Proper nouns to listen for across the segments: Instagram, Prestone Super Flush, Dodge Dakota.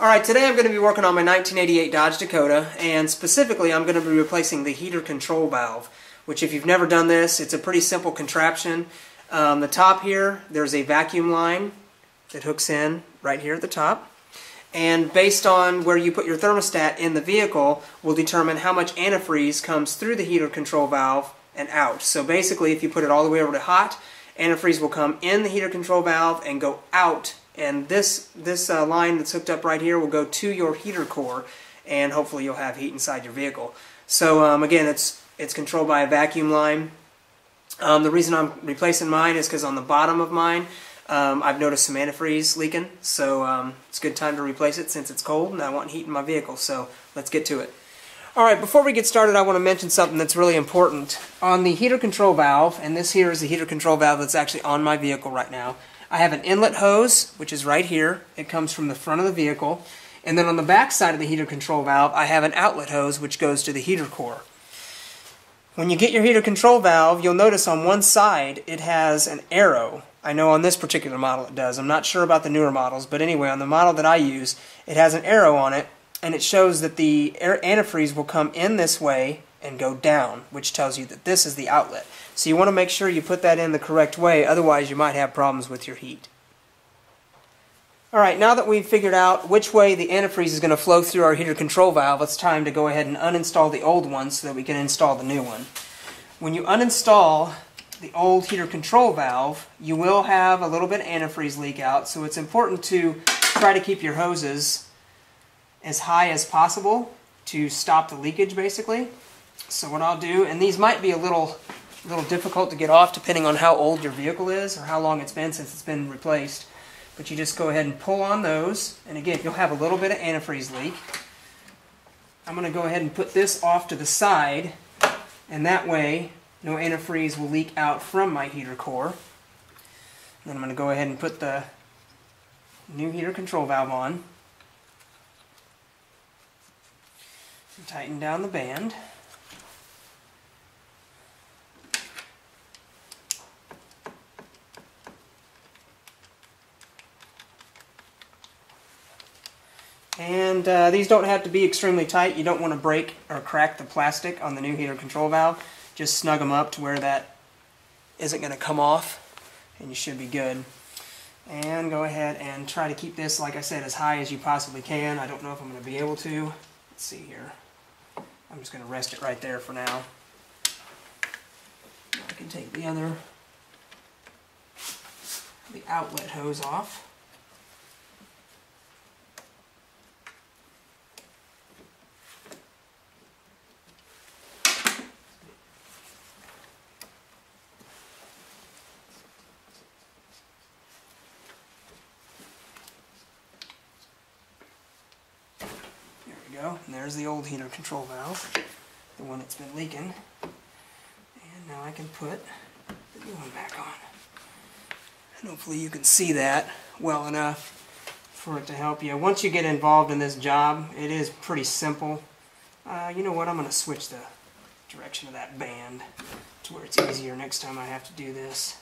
Alright, today I'm going to be working on my 1988 Dodge Dakota, and specifically I'm going to be replacing the heater control valve, which if you've never done this, it's a pretty simple contraption. The top here, there's a vacuum line that hooks in right here at the top, and based on where you put your thermostat in the vehicle will determine how much antifreeze comes through the heater control valve and out. So basically if you put it all the way over to hot, antifreeze will come in the heater control valve and go out. And this line that's hooked up right here will go to your heater core, and hopefully you'll have heat inside your vehicle. So again, it's controlled by a vacuum line. The reason I'm replacing mine is because on the bottom of mine, I've noticed some antifreeze leaking. So it's a good time to replace it since it's cold and I want heat in my vehicle. So let's get to it. Alright, before we get started, I want to mention something that's really important. On the heater control valve, and this here is the heater control valve that's actually on my vehicle right now, I have an inlet hose, which is right here. It comes from the front of the vehicle. And then on the back side of the heater control valve, I have an outlet hose, which goes to the heater core. When you get your heater control valve, you'll notice on one side it has an arrow. I know on this particular model it does. I'm not sure about the newer models, but anyway, on the model that I use, it has an arrow on it, and it shows that the antifreeze will come in this way and go down, which tells you that this is the outlet. So you want to make sure you put that in the correct way, otherwise you might have problems with your heat. Alright, now that we've figured out which way the antifreeze is going to flow through our heater control valve, it's time to go ahead and uninstall the old one so that we can install the new one. When you uninstall the old heater control valve, you will have a little bit of antifreeze leak out, so it's important to try to keep your hoses as high as possible to stop the leakage, basically. So what I'll do, and these might be a little difficult to get off depending on how old your vehicle is or how long it's been since it's been replaced, but you just go ahead and pull on those, and again, you'll have a little bit of antifreeze leak. I'm going to go ahead and put this off to the side, and that way no antifreeze will leak out from my heater core. And then I'm going to go ahead and put the new heater control valve on. Tighten down the band. And these don't have to be extremely tight. You don't want to break or crack the plastic on the new heater control valve. Just snug them up to where that isn't going to come off, and you should be good. And go ahead and try to keep this, like I said, as high as you possibly can. I don't know if I'm going to be able to. Let's see here. I'm just going to rest it right there for now. I can take the outlet hose off. And there's the old heater control valve, the one that's been leaking. And now I can put the new one back on. And hopefully you can see that well enough for it to help you. Once you get involved in this job, it is pretty simple. You know what, I'm going to switch the direction of that band to where it's easier next time I have to do this.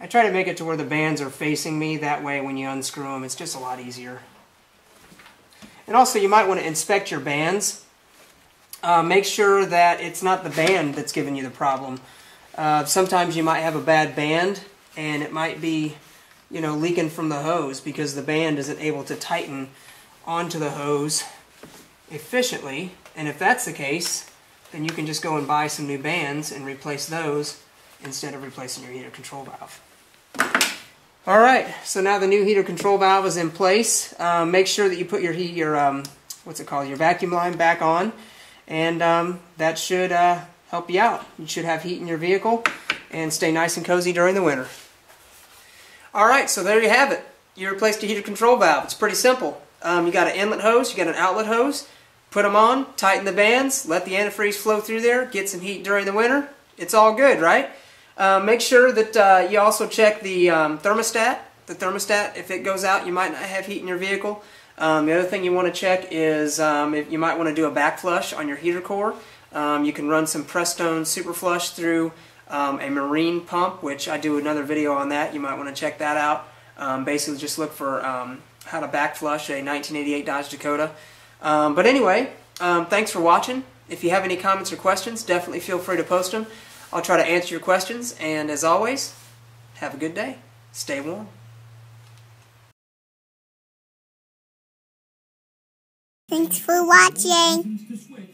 I try to make it to where the bands are facing me, that way when you unscrew them it's just a lot easier. And also you might want to inspect your bands. Make sure that it's not the band that's giving you the problem. Sometimes you might have a bad band and it might be, you know, leaking from the hose because the band isn't able to tighten onto the hose efficiently, and if that's the case then you can just go and buy some new bands and replace those instead of replacing your heater control valve. Alright, so now the new heater control valve is in place. Make sure that you put your vacuum line back on, and that should help you out. You should have heat in your vehicle and stay nice and cozy during the winter. Alright, so there you have it. You replaced your heater control valve. It's pretty simple. You got an inlet hose, you got an outlet hose. Put them on, tighten the bands, let the antifreeze flow through there, get some heat during the winter. It's all good, right? Make sure that you also check the thermostat. The thermostat, if it goes out, you might not have heat in your vehicle. The other thing you want to check is if you might want to do a back flush on your heater core. You can run some Prestone Super Flush through a marine pump, which I do another video on that. You might want to check that out. Basically just look for how to back flush a 1988 Dodge Dakota. But anyway, thanks for watching. If you have any comments or questions, definitely feel free to post them. I'll try to answer your questions, and as always, have a good day. Stay warm. Thanks for watching.